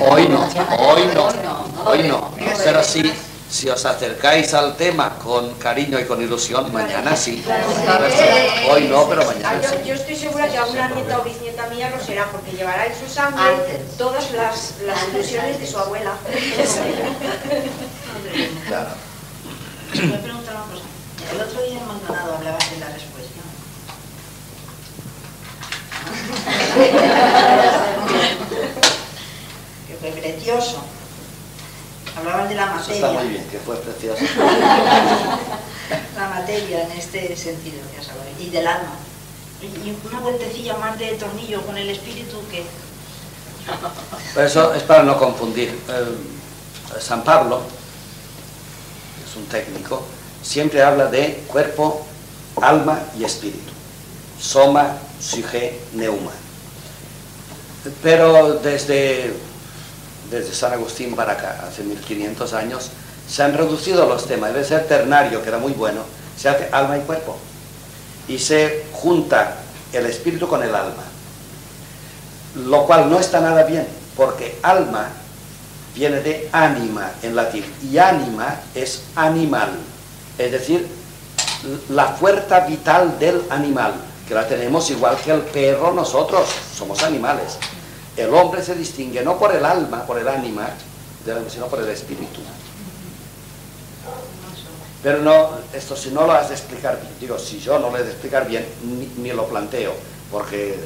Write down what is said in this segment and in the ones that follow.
Hoy no. Pero si os acercáis al tema con cariño y con ilusión, mañana sí. Hoy no, pero mañana sí. Yo estoy segura que alguna nieta o bisnieta mía lo será, porque llevará en su sangre todas las ilusiones de su abuela. Claro. Me pregunto una cosa. El otro día en Maldonado hablabas de la respuesta. Que fue precioso. Hablabas de la materia. Eso está muy bien, que fue precioso. La materia en este sentido, ya sabes, y del alma. Y una vueltecilla más de tornillo con el espíritu que... Pero eso es para no confundir. San Pablo, que es un técnico, siempre habla de cuerpo, alma y espíritu. Soma, psyche, neuma. Pero desde San Agustín para acá, hace 1500 años, se han reducido los temas. Debe ser ternario, que era muy bueno, se hace alma y cuerpo. Y se junta el espíritu con el alma. Lo cual no está nada bien, porque alma viene de anima en latín. Y anima es animal, es decir, la fuerza vital del animal, que la tenemos igual que el perro nosotros, somos animales. El hombre se distingue no por el alma, por el ánima, sino por el espíritu. Pero no, esto si no lo has de explicar bien, digo, si yo no lo he de explicar bien, ni lo planteo, porque...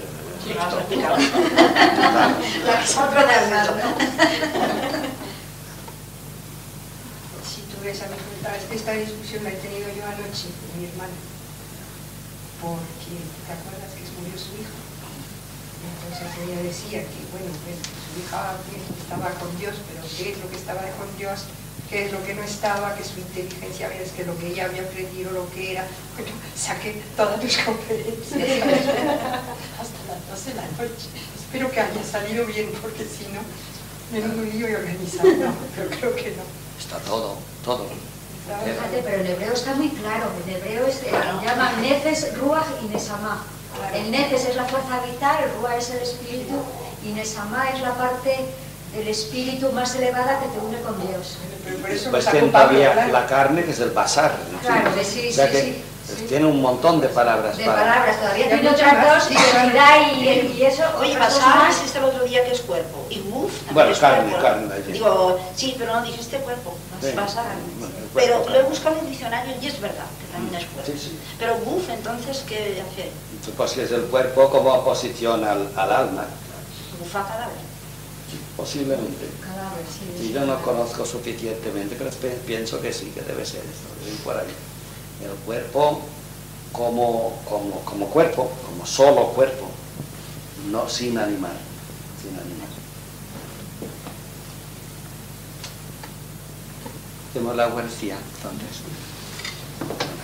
Sí, si tú ves a mi cuenta, es que esta discusión la he tenido yo anoche con mi hermana, porque te acuerdas que murió su hija. Entonces ella decía que, bueno, pues, su hija estaba con Dios, pero qué es lo que estaba con Dios, qué es lo que no estaba, que su inteligencia, es que lo que ella había aprendido, lo que era. Bueno, saqué todas mis conferencias hasta las 12 de la noche. Espero que haya salido bien, porque si no, menudo lío y organizado, no, pero creo que no. Está todo. Fíjate, pero el hebreo está muy claro, el hebreo es el que llama Nefes, Ruach y Nesamá. El nefes es la fuerza vital, el ruah es el espíritu y nesamá es la parte del espíritu más elevada que te une con Dios. Pues tiene todavía la carne, que es el basar. Claro, sí, o sea sí, que sí. Pues tiene un montón de palabras. Todavía tiene otras dos, identidad y eso. Oye, basar es el otro día que es cuerpo. Y guf también. Bueno, es carne. Digo, sí, pero no dijiste cuerpo, es basar. Pero lo he buscado en el diccionario y es verdad que también es cuerpo. Pero guf, entonces, ¿qué hace? Pues que es el cuerpo como oposición al alma. ¿Gufa cadáver? Posiblemente. Cadáver, sí. Y yo no conozco suficientemente, pero pienso que sí, que debe ser esto, por ahí. El cuerpo como cuerpo, como solo cuerpo, no sin animar, sin animar. Tenemos la Eucaristía, entonces.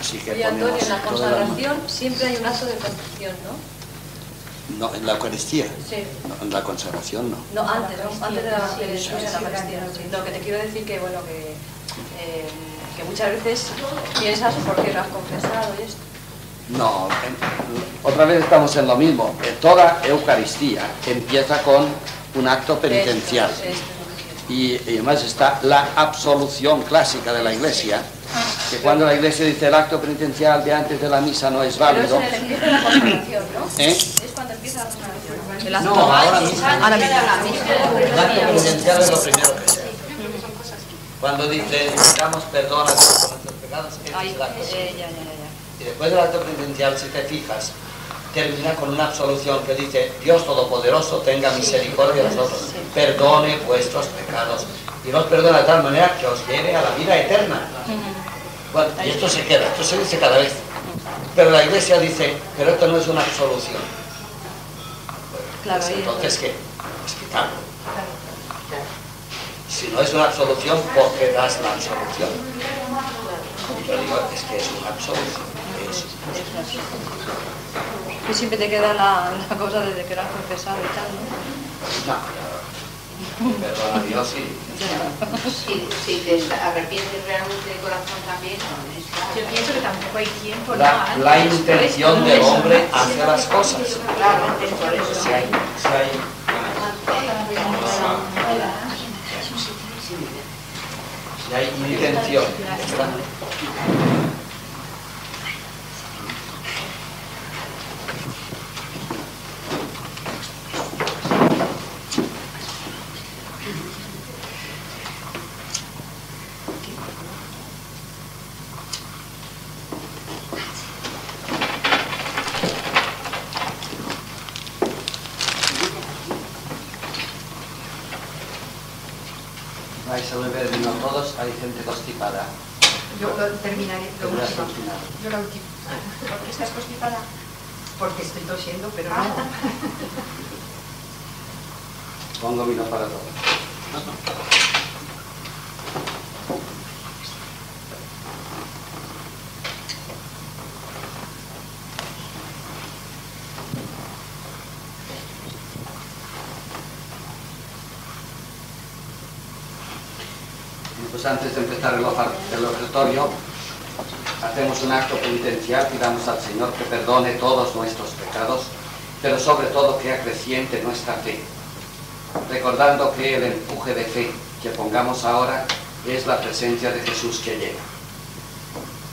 Así que y Antonio, en la consagración siempre hay un acto de contrición, ¿no? No, en la Eucaristía. Sí. No, en la consagración no. No, antes de la Eucaristía. Sí, sí, no, que te quiero decir que, bueno, que muchas veces piensas porque lo has confesado y esto. No, otra vez estamos en lo mismo. Toda Eucaristía empieza con un acto penitencial. Y además está la absolución clásica de la Iglesia, que cuando la Iglesia dice el acto penitencial de antes de la misa no es válido. Pero es cuando empieza la consagración, ¿no? Es cuando empieza la consagración. No, ahora el acto penitencial es lo primero que es. Cuando dice, damos perdón a todos nuestros pecados, ese es el acto penitencial. Y después del acto penitencial, si te fijas, termina con una absolución que dice, Dios Todopoderoso tenga misericordia de nosotros, perdone vuestros pecados, y los perdona de tal manera que os lleve a la vida eterna. Bueno, y esto se queda, esto se dice cada vez. Pero la Iglesia dice, pero esto no es una absolución. Bueno, pues, entonces, ¿qué? Explicarlo. Si no es una absolución, ¿por qué das la absolución? Yo digo, es que es una absolución. Y siempre te queda la cosa desde que lo has confesado y tal, ¿no? No, perdón a Dios, sí. Si te arrepientes realmente del corazón también, ¿no? Yo pienso que tampoco hay tiempo, ¿no? La intención del hombre hacia las cosas. Claro, por eso sí hay. si hay intención, ¿verdad? Vais a beber vino todos, hay gente constipada. Yo lo terminaré. Yo la última. ¿Por qué estás constipada? Porque estoy tosiendo, pero no. Pongo vino para todos. Pues antes de empezar el ofertorio, hacemos un acto penitencial, pidamos al Señor que perdone todos nuestros pecados, pero sobre todo que acreciente nuestra fe, recordando que el empuje de fe que pongamos ahora es la presencia de Jesús que llega.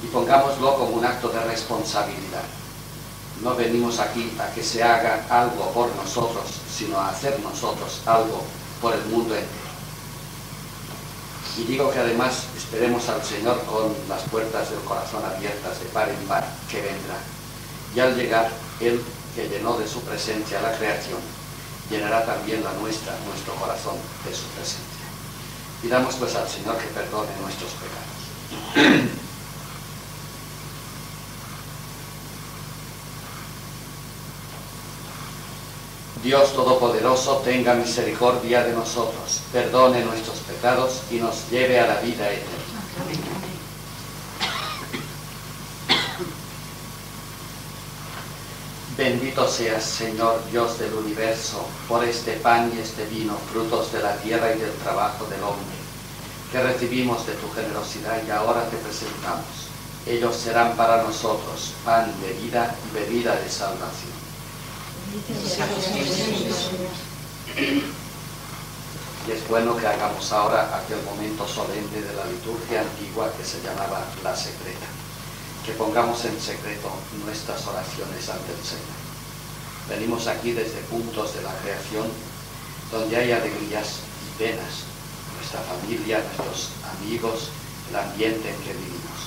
Y pongámoslo como un acto de responsabilidad. No venimos aquí a que se haga algo por nosotros, sino a hacer nosotros algo por el mundo entero. Y digo que además esperemos al Señor con las puertas del corazón abiertas de par en par, que vendrá. Y al llegar, Él, que llenó de su presencia la creación, llenará también la nuestra, nuestro corazón, de su presencia. Pidamos pues al Señor que perdone nuestros pecados. Dios Todopoderoso tenga misericordia de nosotros, perdone nuestros pecados y nos lleve a la vida eterna. Amén. Bendito seas, Señor Dios del universo, por este pan y este vino, frutos de la tierra y del trabajo del hombre, que recibimos de tu generosidad y ahora te presentamos. Ellos serán para nosotros pan de vida y bebida de salvación. Y es bueno que hagamos ahora aquel momento solemne de la liturgia antigua que se llamaba la secreta, que pongamos en secreto nuestras oraciones ante el Señor. Venimos aquí desde puntos de la creación donde hay alegrías y penas, nuestra familia, nuestros amigos, el ambiente en que vivimos.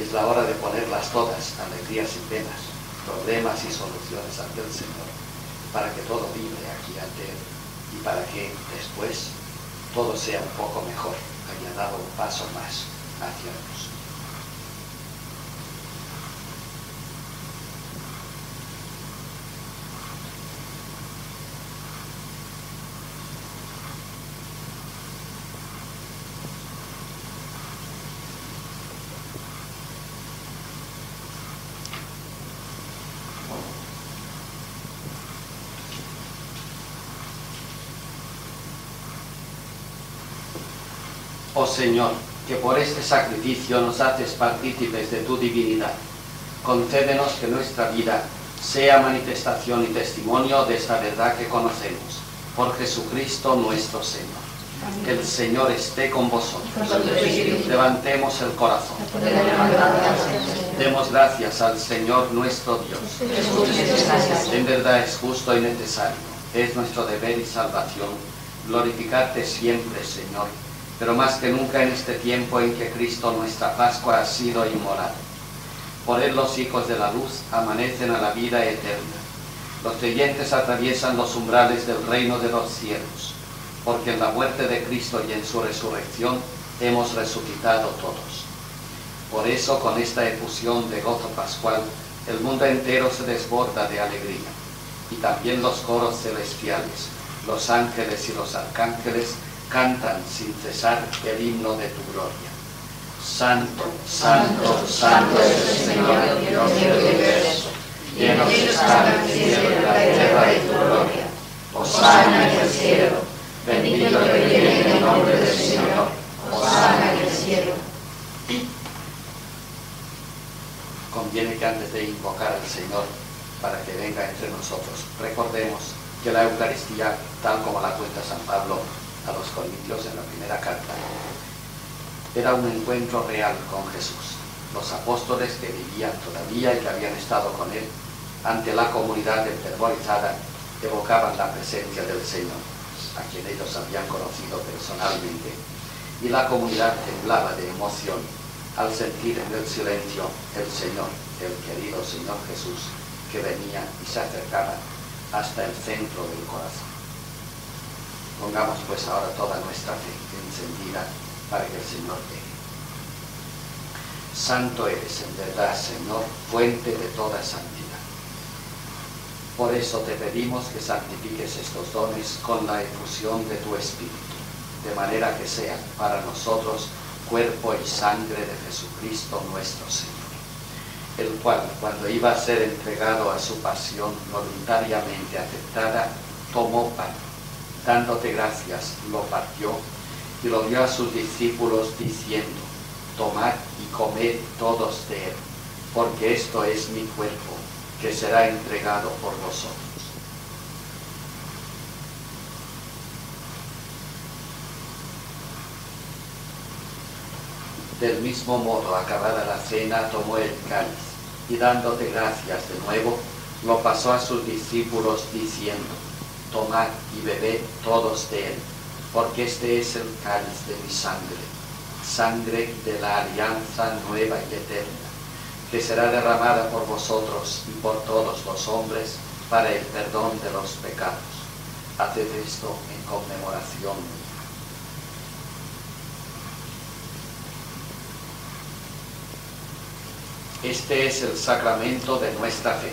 Es la hora de ponerlas todas, alegrías y penas, problemas y soluciones ante el Señor, para que todo vibre aquí ante Él y para que después todo sea un poco mejor, haya dado un paso más hacia Dios. Oh Señor, que por este sacrificio nos haces partícipes de tu divinidad, concédenos que nuestra vida sea manifestación y testimonio de esta verdad que conocemos. Por Jesucristo nuestro Señor. Amén. Que el Señor esté con vosotros. Levantemos el corazón. Demos gracias al Señor nuestro Dios. En verdad es justo y necesario, es nuestro deber y salvación glorificarte siempre, Señor, pero más que nunca en este tiempo en que Cristo nuestra Pascua ha sido inmolado. Por Él los hijos de la luz amanecen a la vida eterna. Los creyentes atraviesan los umbrales del reino de los cielos, porque en la muerte de Cristo y en su resurrección hemos resucitado todos. Por eso, con esta efusión de gozo pascual, el mundo entero se desborda de alegría, y también los coros celestiales, los ángeles y los arcángeles, cantan sin cesar el himno de tu gloria. Santo, santo, santo es el Señor, Dios del universo, llenos están el cielo y la tierra de tu gloria. Hosana en el cielo, bendito el que viene en el nombre del Señor, hosana en el cielo. Conviene que antes de invocar al Señor para que venga entre nosotros, recordemos que la Eucaristía, tal como la cuenta San Pablo a los Corintios en la primera carta, era un encuentro real con Jesús. Los apóstoles que vivían todavía y que habían estado con él, ante la comunidad enfervorizada, evocaban la presencia del Señor, a quien ellos habían conocido personalmente, y la comunidad temblaba de emoción al sentir en el silencio el Señor, el querido Señor Jesús, que venía y se acercaba hasta el centro del corazón. Pongamos pues ahora toda nuestra fe encendida para que el Señor llegue. Santo eres en verdad, Señor, fuente de toda santidad. Por eso te pedimos que santifiques estos dones con la efusión de tu Espíritu, de manera que sean para nosotros cuerpo y sangre de Jesucristo nuestro Señor, el cual, cuando iba a ser entregado a su pasión voluntariamente aceptada, tomó pan, dándote gracias, lo partió y lo dio a sus discípulos diciendo: tomad y comed todos de él, porque esto es mi cuerpo, que será entregado por vosotros. Del mismo modo, acabada la cena, tomó el cáliz, y dándote gracias de nuevo, lo pasó a sus discípulos diciendo: tomad y bebed todos de él, porque este es el cáliz de mi sangre, sangre de la alianza nueva y eterna, que será derramada por vosotros y por todos los hombres para el perdón de los pecados. Haced esto en conmemoración mía. Este es el sacramento de nuestra fe.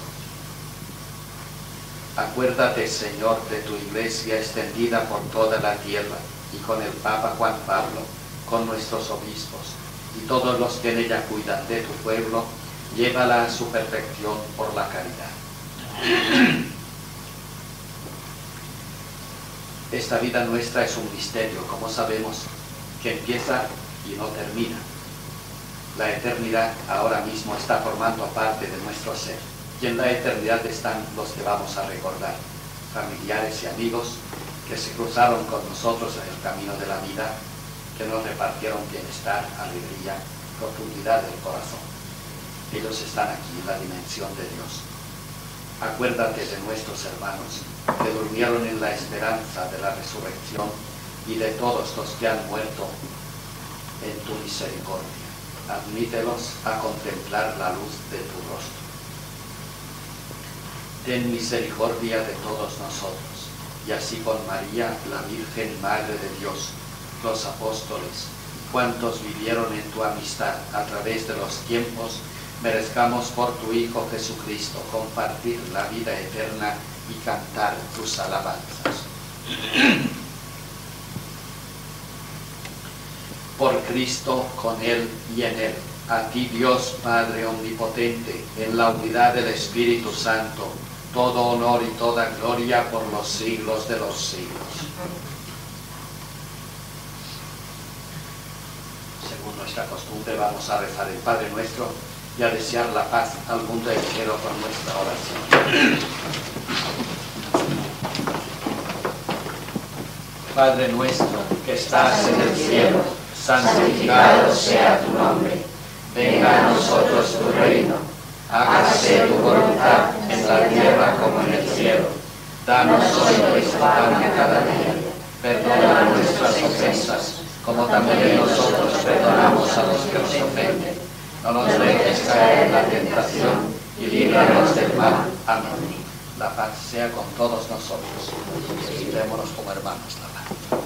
Acuérdate, Señor, de tu Iglesia extendida por toda la tierra, y con el Papa Juan Pablo, con nuestros obispos, y todos los que en ella cuidan de tu pueblo, llévala a su perfección por la caridad. Esta vida nuestra es un misterio, como sabemos, que empieza y no termina. La eternidad ahora mismo está formando parte de nuestro ser, y en la eternidad están los que vamos a recordar, familiares y amigos que se cruzaron con nosotros en el camino de la vida, que nos repartieron bienestar, alegría, profundidad del corazón. Ellos están aquí en la dimensión de Dios. Acuérdate de nuestros hermanos que durmieron en la esperanza de la resurrección, y de todos los que han muerto en tu misericordia. Admítelos a contemplar la luz de tu rostro. Ten misericordia de todos nosotros, y así con María, la Virgen Madre de Dios, los apóstoles, cuantos vivieron en tu amistad a través de los tiempos, merezcamos por tu Hijo Jesucristo compartir la vida eterna y cantar tus alabanzas. Por Cristo, con Él y en Él, a ti Dios Padre Omnipotente, en la unidad del Espíritu Santo, todo honor y toda gloria por los siglos de los siglos. Según nuestra costumbre, vamos a rezar el Padre Nuestro y a desear la paz al mundo entero con nuestra oración. Padre nuestro, que estás en el cielo, santificado sea tu nombre. Venga a nosotros tu reino. Hágase tu voluntad en la tierra como en el cielo. Danos hoy nuestro pan de cada día. Perdona nuestras ofensas, como también nosotros perdonamos a los que nos ofenden. No nos dejes caer en la tentación y líbranos del mal. Amén. La paz sea con todos nosotros. Démonos como hermanos la paz.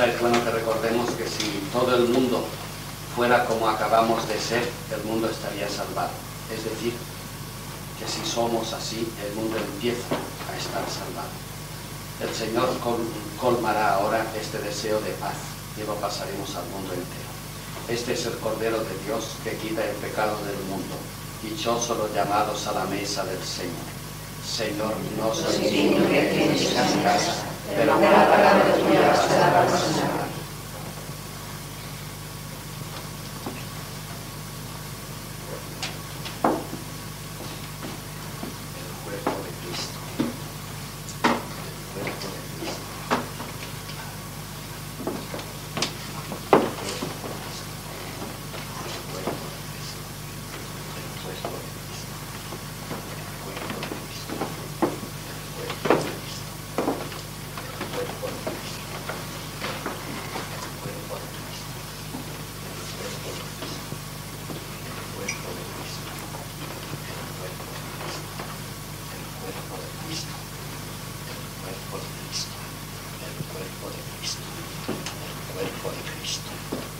Es bueno que recordemos que si todo el mundo fuera como acabamos de ser, el mundo estaría salvado. Es decir, que si somos así, el mundo empieza a estar salvado. El Señor colmará ahora este deseo de paz y lo pasaremos al mundo entero. Este es el Cordero de Dios que quita el pecado del mundo. Dichosos los llamados a la mesa del Señor. Señor, no soy digno de que entres en mi casa, pero una palabra tuya bastará para sanar. El cuerpo de Cristo, el cuerpo de Cristo.